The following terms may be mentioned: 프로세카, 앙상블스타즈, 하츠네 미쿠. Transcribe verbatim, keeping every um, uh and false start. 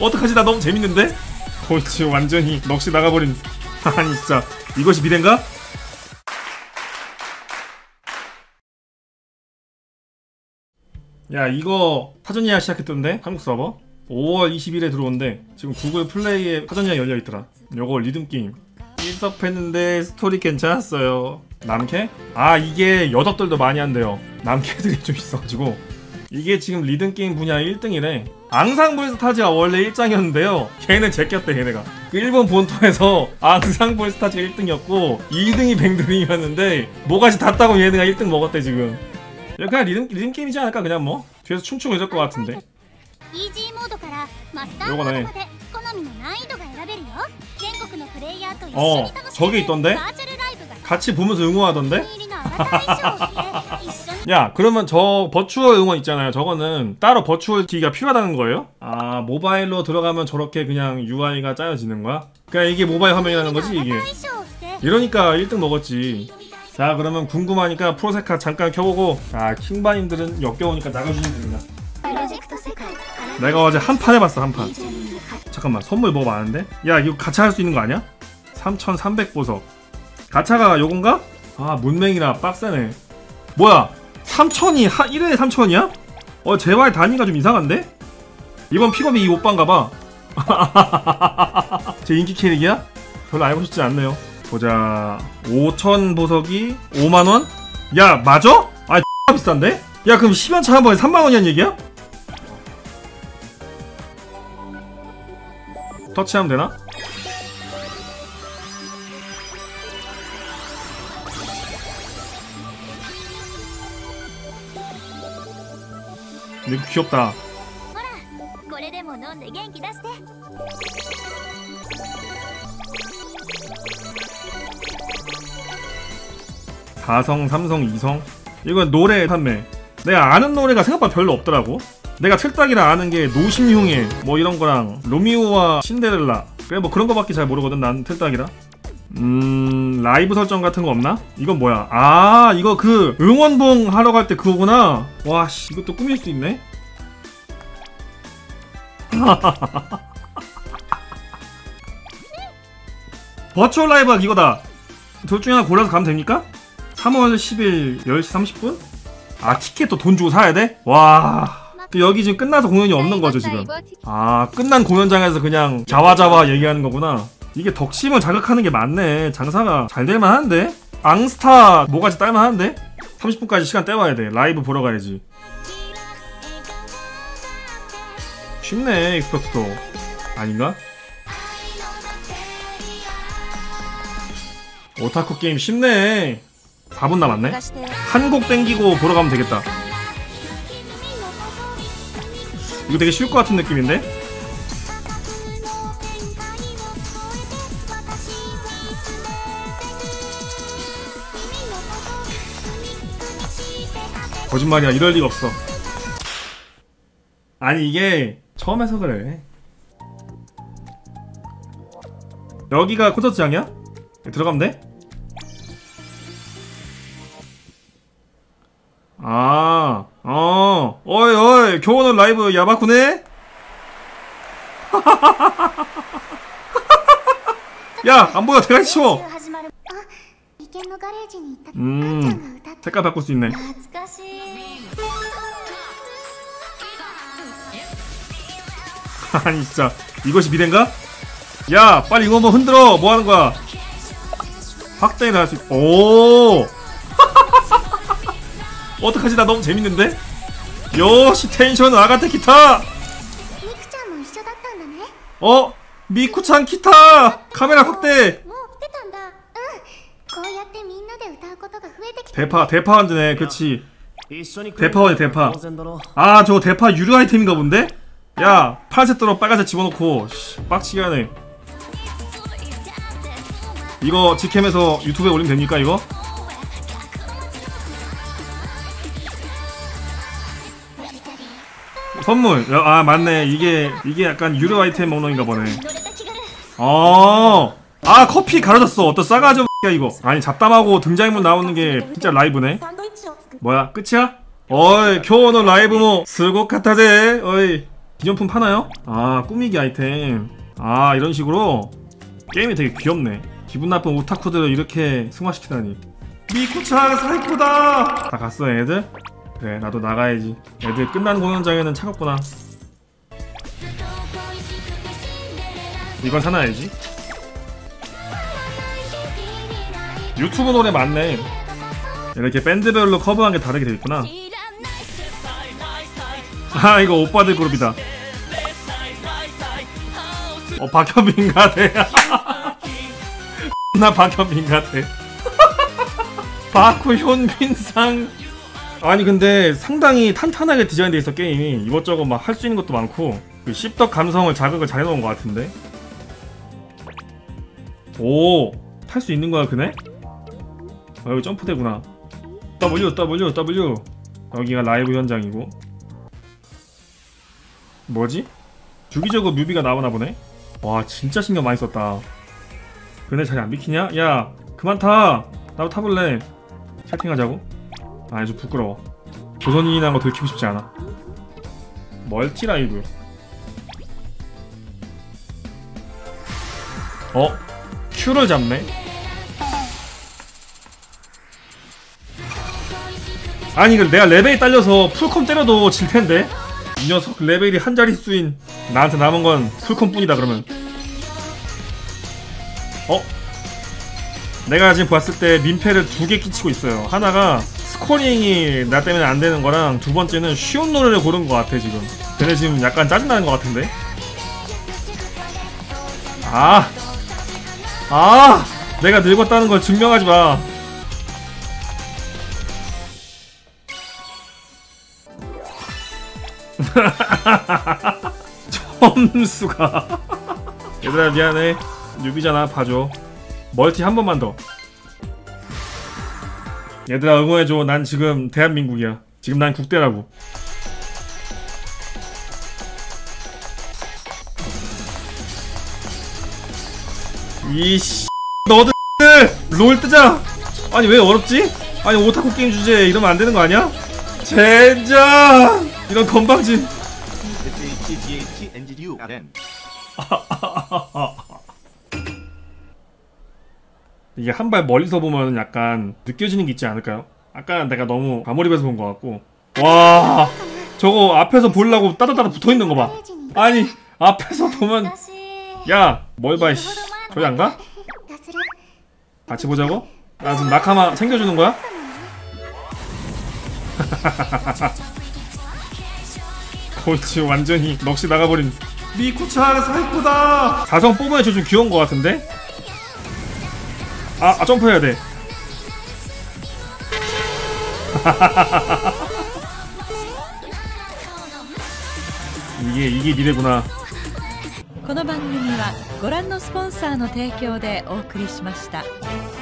어떡하지? 나 너무 재밌는데? 거의 지금 완전히 넋이 나가버린. 아니 진짜 이것이 미래인가? 야 이거 사전 예약 시작했던데? 한국 서버? 오월 이십일에 들어온데 지금 구글 플레이에 사전 예약 열려있더라. 요거 리듬 게임 일석했는데 스토리 괜찮았어요. 남캐? 아 이게 여덕들도 많이 한대요. 남캐들이 좀 있어가지고 이게 지금 리듬게임 분야 일 등이래 앙상블스타즈가 원래 일 장이었는데요 걔는 제꼈대. 걔네가 그 일본 본토에서 앙상블스타즈가 일 등이었고 이 등이 뱅드림이었는데 뭐가지 닿다고 얘네가 일 등 먹었대. 지금 그냥 리듬, 리듬게임이지 않을까. 그냥 뭐 뒤에서 춤추고 있을 것 같은데. 요거네. 어 저게 있던데? 같이 보면서 응원하던데? 야 그러면 저 버추얼 응원 있잖아요. 저거는 따로 버추얼 키가 필요하다는 거예요? 아 모바일로 들어가면 저렇게 그냥 유아이가 짜여지는 거야? 그냥 이게 모바일 화면이라는 거지 이게. 이러니까 일 등 먹었지. 자 그러면 궁금하니까 프로세카 잠깐 켜보고 아 킹바님들은 역겨우니까 나가주시면 됩니다. 내가 어제 한 판 해봤어 한 판. 잠깐만 선물 뭐 많은데? 야 이거 가차 할 수 있는 거 아니야? 삼천삼백 보석 가차가 요건가? 아 문맹이라 빡세네. 뭐야 삼천이 일 회에 삼천이야? 어 제발 단위가 좀 이상한데? 이번 픽업이 이 오빠인가봐. 제 인기 캐릭이야? 별로 알고 싶지 않네요. 보자. 오천 보석이 오만 원? 야 맞아? 아 X가 비싼데? 야 그럼 십 연차 한 번에 삼만 원이란 얘기야? 터치하면 되나? 근데 귀엽다. 사성, 삼성, 이성? 이건 노래 판매. 내가 아는 노래가 생각보다 별로 없더라고. 내가 틀딱이라 아는 게 노심흉애 뭐 이런 거랑 로미오와 신데렐라 그래 뭐 그런 거밖에 잘 모르거든. 난 틀딱이라. 음... 라이브 설정 같은 거 없나? 이건 뭐야? 아 이거 그 응원봉 하러 갈 때 그거구나. 와 씨 이것도 꾸밀 수 있네? 버추얼 라이브가 이거다. 둘 중에 하나 골라서 가면 됩니까? 삼월 십일 열 시 삼십 분? 아 티켓도 돈 주고 사야 돼? 와... 여기 지금 끝나서 공연이 없는 거죠 지금. 아 끝난 공연장에서 그냥 자와자와 얘기하는 거구나. 이게 덕심을 자극하는 게 많네. 장사가 잘 될만 한데? 앙스타 뭐가지 딸만 한데? 삼십 분까지 시간 때워야 돼. 라이브 보러 가야지. 쉽네 익스퍼트도. 아닌가? 오타쿠 게임 쉽네. 사 분 남았네. 한 곡 땡기고 보러 가면 되겠다. 이거 되게 쉬울 것 같은 느낌인데? 거짓말이야. 이럴 리가 없어. 아니 이게 처음 해서 그래. 여기가 콘서트장이야? 들어가면 돼? 아, 어, 어이, 어이, 교원은 라이브 야바쿠네? 야, 안 보여, 대가리 치워! 음, 색깔 바꿀 수 있네. 아니, 진짜, 이것이 미래인가? 야, 빨리 이거 한번 흔들어! 뭐 하는 거야? 확대를 할 수 있, 오! 어떡하지? 나 너무 재밌는데? 요시 텐션 아가테 기타! 어? 미쿠찬 기타! 카메라 확대! 대파, 대파 완전해. 그치. 대파원이 대파. 아, 저거 대파 유료 아이템인가 본데? 야, 파란색 들어 빨간색 집어넣고. 씨, 빡치게 하네. 이거 직캠에서 유튜브에 올리면 됩니까, 이거? 선물! 아 맞네. 이게 이게 약간 유료 아이템 먹는인가 보네. 어, 아 커피 가려졌어. 어떤 싸가지 없냐 이거. 아니 잡담하고 등장인물 나오는 게 진짜 라이브네. 뭐야 끝이야? おい、今日のライブもすごかったぜ。おい、기념품 파나요? 아, 꾸미기 아이템. 아, 이런 식으로 게임이 되게 귀엽네. 기분 나쁜 오타쿠들을 이렇게 승화시키다니. 미쿠짱 사이코다. 다 갔어, 애들? 그래, 나도 나가야지. 애들 끝난 공연장에는 차갑구나. 이건 사놔야지. 유튜브 노래 많네. 이렇게 밴드별로 커버한 게 다르게 돼 있구나. 아, 이거 오빠들 그룹이다. 어, 박현빈 같애. 나 박현빈 같애. 바쿠 현빈상. 아니, 근데 상당히 탄탄하게 디자인돼 있어, 게임이. 이것저것 막 할 수 있는 것도 많고. 그 씹덕 감성을 자극을 잘 해놓은 것 같은데. 오, 탈 수 있는 거야, 그네? 아, 여기 점프대구나. W, W, W. 여기가 라이브 현장이고. 뭐지? 주기적으로 뮤비가 나오나 보네? 와, 진짜 신경 많이 썼다. 그네 자리 안 비키냐? 야, 그만 타! 나도 타볼래. 채팅하자고? 아니, 좀 부끄러워. 조선인이라는 거 들키고 싶지 않아. 멀티 라이브. 어? Q를 잡네? 아니, 이걸 내가 레벨이 딸려서 풀콤 때려도 질텐데? 이 녀석 레벨이 한자릿수인 나한테 남은건 풀콤뿐이다. 그러면 어? 내가 지금 봤을 때 민폐를 두 개 끼치고 있어요. 하나가 스코링이 나 때문에 안되는거랑 두번째는 쉬운 노래를 고른 것 같아. 지금 걔네 지금 약간 짜증나는 것 같은데? 아! 아! 내가 늙었다는걸 증명하지마. 점수가. 얘들아, 미안해. 뉴비잖아, 봐줘. 멀티 한 번만 더. 얘들아, 응원해줘. 난 지금 대한민국이야. 지금 난 국대라고. 이씨, 너들 롤 뜨자. 아니, 왜 어렵지? 아니, 오타쿠 게임 주제에 이러면 안 되는 거 아니야? 젠장! 이런 건방진. 이게 한 발 멀리서 보면 약간 느껴지는 게 있지 않을까요? 아까 내가 너무 과몰입해서 본 것 같고. 와, 저거 앞에서 보려고 따다따다 붙어있는 거 봐. 아니, 앞에서 보면. 야, 뭘 봐, 씨. 저기 안 가? 같이 보자고? 나 지금 나카마 챙겨주는 거야? 골치 완전히 넋이 나가버린. 미쿠차 사이코다. 사성 뽑아야죠. 좀 귀여운 것 같은데? 아, 아, 점프해야 돼. 이게 이게 미래구나. 이 방송은 고란노 스폰서의 제공으로 제작됩니다.